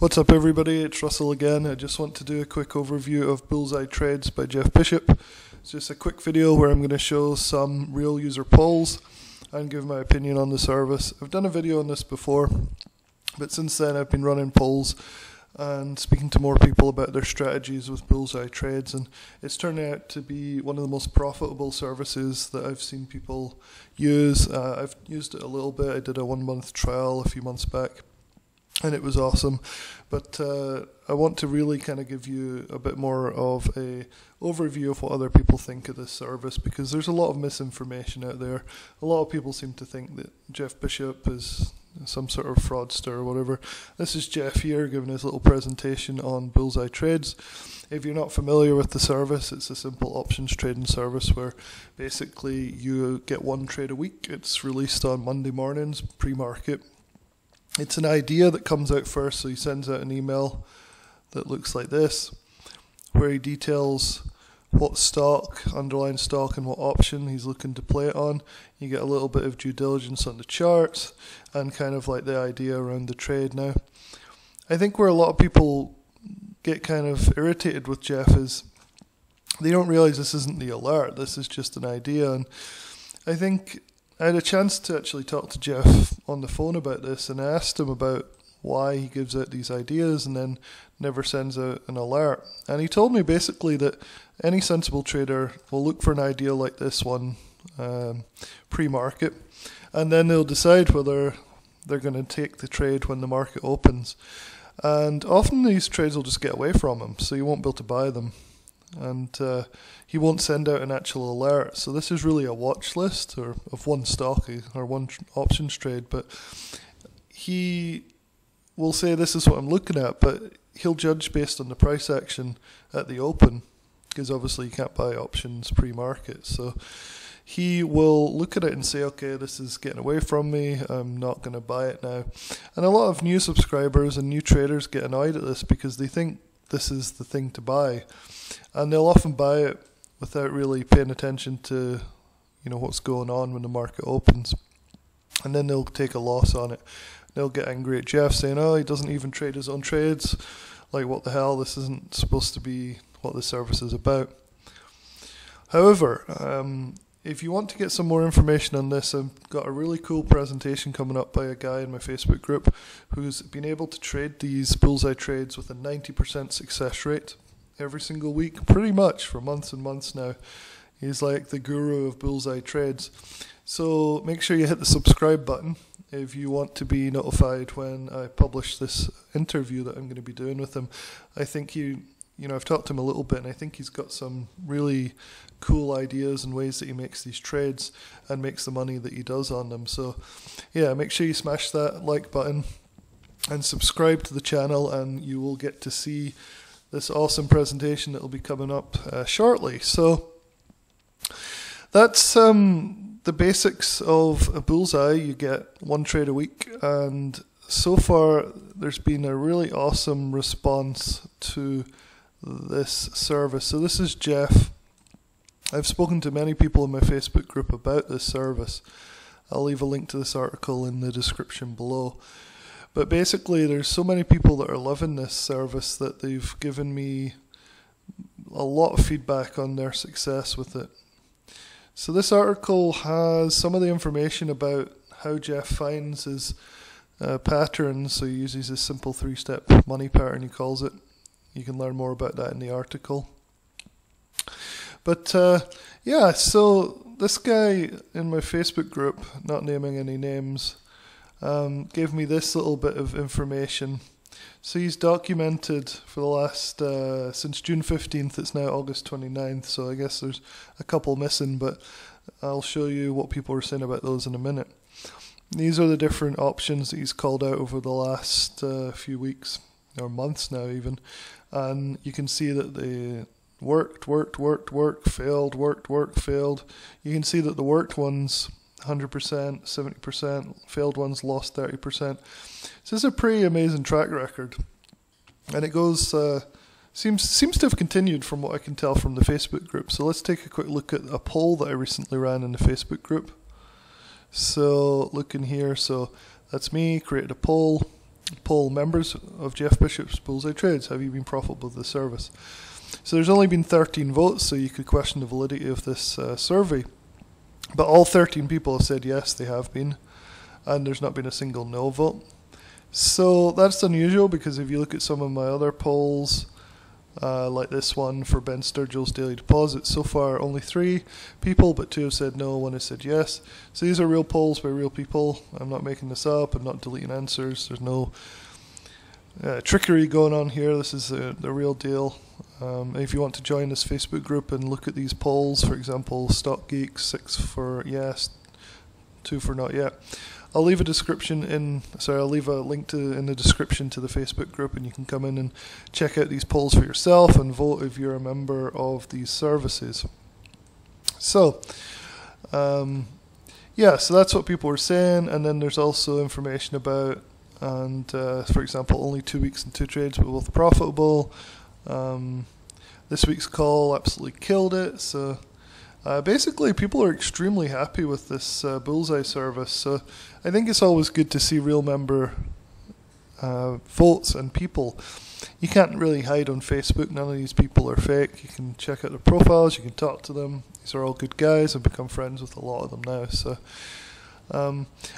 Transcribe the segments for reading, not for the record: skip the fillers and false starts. What's up everybody, it's Russell again. I just want to do a quick overview of Bullseye Trades by Jeff Bishop. It's just a quick video where I'm going to show some real user polls and give my opinion on the service. I've done a video on this before, but since then I've been running polls and speaking to more people about their strategies with Bullseye Trades, and it's turning out to be one of the most profitable services that I've seen people use. I've used it a little bit. I did a 1 month trial a few months back and it was awesome, but I want to really kind of give you a bit more of an overview of what other people think of this service, because there's a lot of misinformation out there. A lot of people seem to think that Jeff Bishop is some sort of fraudster or whatever. This is Jeff here giving his little presentation on Bullseye Trades. If you're not familiar with the service, it's a simple options trading service where basically you get one trade a week. It's released on Monday mornings, pre-market. It's an idea that comes out first, so he sends out an email that looks like this, where he details what stock, underlying stock, and what option he's looking to play it on. You get a little bit of due diligence on the charts and kind of like the idea around the trade. Now, I think where a lot of people get kind of irritated with Jeff is they don't realize this isn't the alert, this is just an idea. And I think I had a chance to actually talk to Jeff on the phone about this, and I asked him about why he gives out these ideas and then never sends out an alert. And he told me basically that any sensible trader will look for an idea like this one pre-market, and then they'll decide whether they're going to take the trade when the market opens. And often these trades will just get away from him, so you won't be able to buy them. And he won't send out an actual alert, so this is really a watch list or of one stock or one options trade. But he will say, this is what I'm looking at, but he'll judge based on the price action at the open, because obviously you can't buy options pre-market. So he will look at it and say, okay, this is getting away from me, I'm not going to buy it now. And a lot of new subscribers and new traders get annoyed at this because they think this is the thing to buy, and they'll often buy it without really paying attention to, you know, what's going on when the market opens, and then they'll take a loss on it. They'll get angry at Jeff saying, oh, he doesn't even trade his own trades, like what the hell, this isn't supposed to be what the service is about. However, if you want to get some more information on this, I've got a really cool presentation coming up by a guy in my Facebook group who's been able to trade these Bullseye Trades with a 90% success rate every single week, pretty much for months and months now. He's like the guru of Bullseye Trades. So make sure you hit the subscribe button if you want to be notified when I publish this interview that I'm going to be doing with him. I think you know, I've talked to him a little bit, and I think he's got some really cool ideas and ways that he makes these trades and makes the money that he does on them. So yeah, make sure you smash that like button and subscribe to the channel, and you will get to see this awesome presentation that will be coming up shortly. So that's the basics of a Bullseye. You get one trade a week, and so far there's been a really awesome response to this service. So this is Jeff. I've spoken to many people in my Facebook group about this service. I'll leave a link to this article in the description below. But basically there's so many people that are loving this service that they've given me a lot of feedback on their success with it. So this article has some of the information about how Jeff finds his patterns. So he uses his simple three-step money pattern, he calls it. You can learn more about that in the article. But yeah, so this guy in my Facebook group, not naming any names, gave me this little bit of information. So he's documented for the last, since June 15th, it's now August 29th, so I guess there's a couple missing, but I'll show you what people are saying about those in a minute. These are the different options that he's called out over the last few weeks, or months now even, and you can see that they worked, worked, failed. You can see that the worked ones 100%, 70%, failed ones lost 30%. So this is a pretty amazing track record, and it goes seems to have continued from what I can tell from the Facebook group. So let's take a quick look at a poll that I recently ran in the Facebook group. So looking here, so that's me, created a poll. poll members of Jeff Bishop's Bullseye Trades, have you been profitable with this service? So there's only been 13 votes, so you could question the validity of this survey. But all 13 people have said yes, they have been, and there's not been a single no vote. So that's unusual, because if you look at some of my other polls, like this one for Ben Sturgill's daily deposits, so far only 3 people, but 2 have said no, 1 has said yes. So these are real polls by real people. I'm not making this up, I'm not deleting answers, there's no trickery going on here. This is the real deal. If you want to join this Facebook group and look at these polls, for example, Stock Geeks, 6 for yes, 2 for not yet. I'll leave a description in. Sorry, I'll leave a link in the description to the Facebook group, and you can come in and check out these polls for yourself and vote if you're a member of these services. So, yeah, so that's what people were saying, and then there's also information about, and for example, only 2 weeks and 2 trades, but both profitable. This week's call absolutely killed it. So. Basically, people are extremely happy with this Bullseye service, so I think it's always good to see real member votes and people. You can't really hide on Facebook, none of these people are fake. You can check out their profiles, you can talk to them. These are all good guys, I've become friends with a lot of them now. So,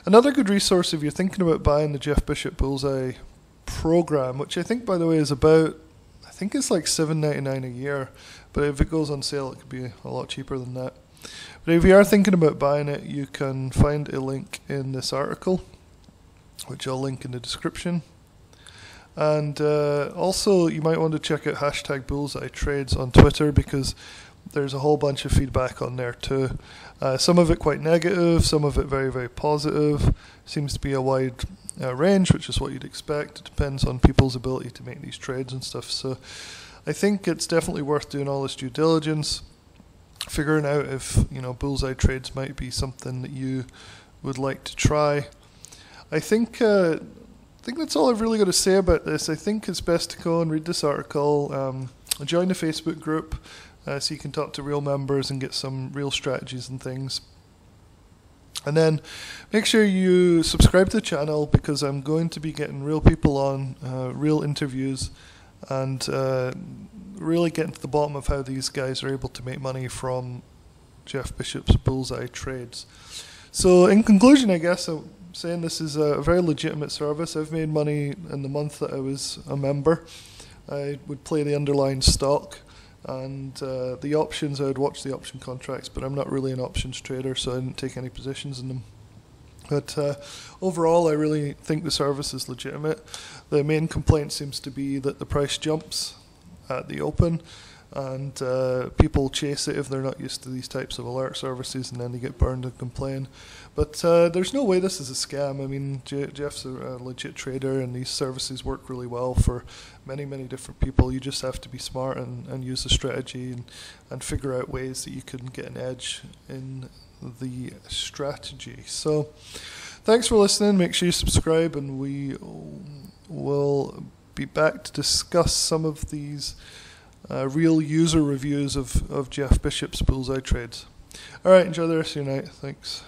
another good resource if you're thinking about buying the Jeff Bishop Bullseye program, which I think, by the way, is about, I think it's like $7.99 a year, but if it goes on sale it could be a lot cheaper than that. But if you are thinking about buying it, you can find a link in this article, which I'll link in the description. And also you might want to check out #BullseyeTrades on Twitter, because there's a whole bunch of feedback on there too. Some of it quite negative, some of it very, very positive. Seems to be a wide range, which is what you'd expect. It depends on people's ability to make these trades and stuff. So I think it's definitely worth doing all this due diligence, figuring out if, you know, Bullseye Trades might be something that you would like to try. I think that's all I've really got to say about this. I think it's best to go and read this article, join the Facebook group, so you can talk to real members and get some real strategies and things. And then make sure you subscribe to the channel, because I'm going to be getting real people on, real interviews, and really getting to the bottom of how these guys are able to make money from Jeff Bishop's Bullseye Trades. So in conclusion, I guess I'm saying this is a very legitimate service. I've made money in the month that I was a member. I would play the underlying stock, and the options, I would watch the option contracts, but I'm not really an options trader, so I didn't take any positions in them. But overall, I really think the service is legitimate. The main complaint seems to be that the price jumps at the open, and people chase it if they're not used to these types of alert services, and then they get burned and complain. But there's no way this is a scam. I mean, Jeff's a legit trader, and these services work really well for many, many different people. You just have to be smart and use the strategy and figure out ways that you can get an edge in the strategy. So thanks for listening. Make sure you subscribe, and we will be back to discuss some of these real user reviews of Jeff Bishop's Bullseye Trades. Alright, enjoy the rest of your night. Thanks.